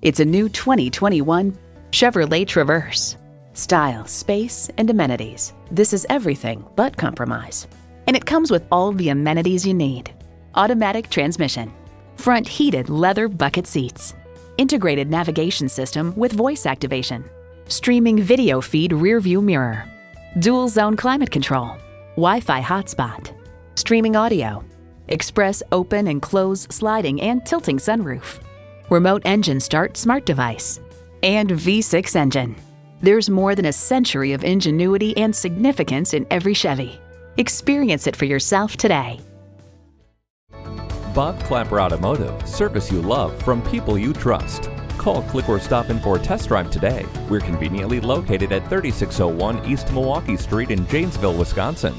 It's a new 2021 Chevrolet Traverse. Style, space, and amenities. This is everything but compromise. And it comes with all the amenities you need. Automatic transmission, front heated leather bucket seats, integrated navigation system with voice activation, streaming video feed rear view mirror, dual zone climate control, Wi-Fi hotspot, streaming audio, express open and close sliding and tilting sunroof, remote engine start smart device, and V6 engine. There's more than a century of ingenuity and significance in every Chevy. Experience it for yourself today. Bob Clapper Automotive, service you love from people you trust. Call, click, or stop in for a test drive today. We're conveniently located at 3601 East Milwaukee Street in Janesville, Wisconsin.